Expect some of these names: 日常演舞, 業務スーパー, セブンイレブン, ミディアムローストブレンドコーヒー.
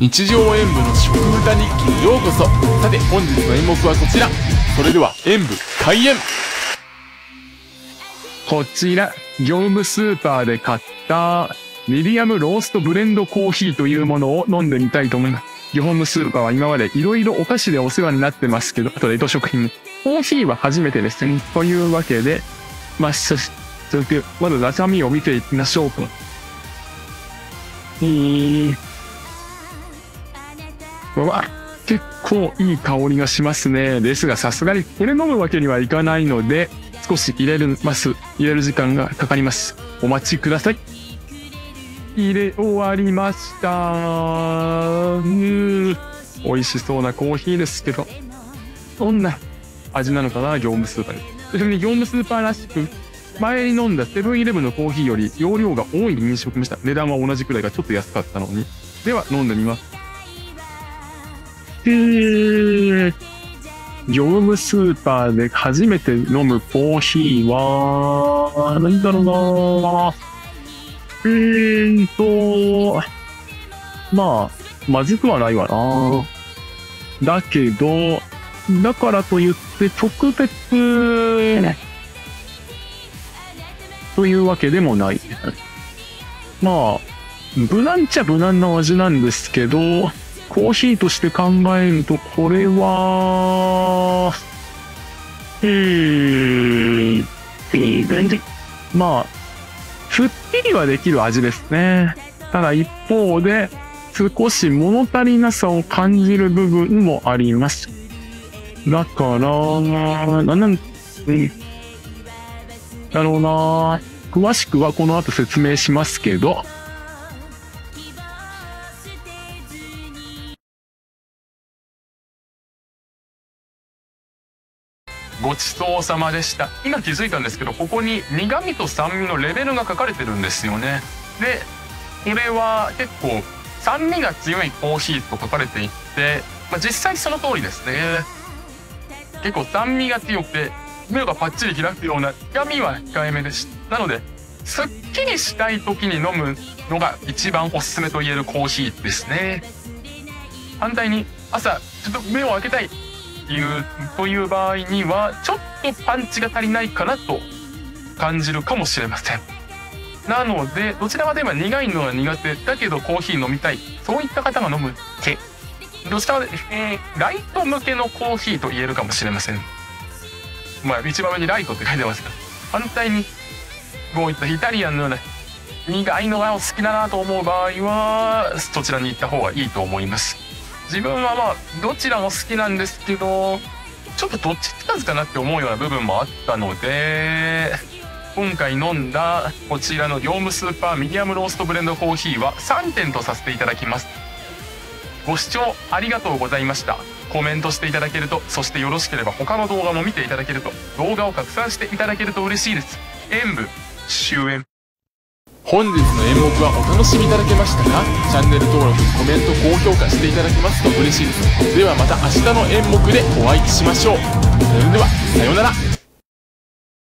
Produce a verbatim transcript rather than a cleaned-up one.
日常演舞の食歌日記にようこそ。さて本日の演目はこちら。それでは演舞開演。こちら業務スーパーで買ったミディアムローストブレンドコーヒーというものを飲んでみたいと思います。業務スーパーは今までいろいろお菓子でお世話になってますけど、あと冷凍食品、コーヒーは初めてですね。というわけで、まあ、早速まず中身を見ていきましょうと。えーわ結構いい香りがしますね。ですがさすがにこれ飲むわけにはいかないので、少し入れるます入れる時間がかかります。お待ちください。入れ終わりました。うー美味しそうなコーヒーですけど、どんな味なのかな。業務スーパーでそれに業務スーパーらしく前に飲んだセブンイレブンのコーヒーより容量が多い印象を受けました。値段は同じくらいがちょっと安かったのに。では飲んでみます。えー、業務スーパーで初めて飲むコーヒーは、何だろうなぁ。えーと、まあ、まずくはないわな。だけど、だからといって特別、というわけでもない。まあ、無難っちゃ無難な味なんですけど、コーヒーとして考えると、これは、えー、まあ、すっきりはできる味ですね。ただ一方で、少し物足りなさを感じる部分もあります。だから、なんなん、だろうな、詳しくはこの後説明しますけど、ごちそうさまでした。今気づいたんですけど、ここに苦味と酸味のレベルが書かれてるんですよね。でこれは結構酸味が強いコーヒーと書かれていて、まあ、実際その通りですね。結構酸味が強くて目がパッチリ開くような苦味は控えめでした。なのですっきりしたい時に飲むのが一番おすすめと言えるコーヒーですね。反対に朝ちょっと目を開けたいという場合には、ちょっとパンチが足りないかなと感じるかもしれません。なのでどちらかといえば苦いのは苦手だけどコーヒー飲みたい、そういった方が飲む手、どちらかというと、えー、ライト向けのコーヒーと言えるかもしれません。まあ一番上にライトって書いてますが、反対にこういったイタリアンのような苦いのがお好きだなと思う場合は、そちらに行った方がいいと思います。自分はまあどちらも好きなんですけど、ちょっとどっちつかずかなって思うような部分もあったので、今回飲んだこちらの業務スーパーミディアムローストブレンドコーヒーはさんてんとさせていただきます。ご視聴ありがとうございました。コメントしていただけると、そしてよろしければ他の動画も見ていただけると、動画を拡散していただけると嬉しいです。演舞終演。本日の演目はお楽しみいただけましたか？チャンネル登録、コメント、高評価していただけますと嬉しいです。ではまた明日の演目でお会いしましょう。それではさようなら。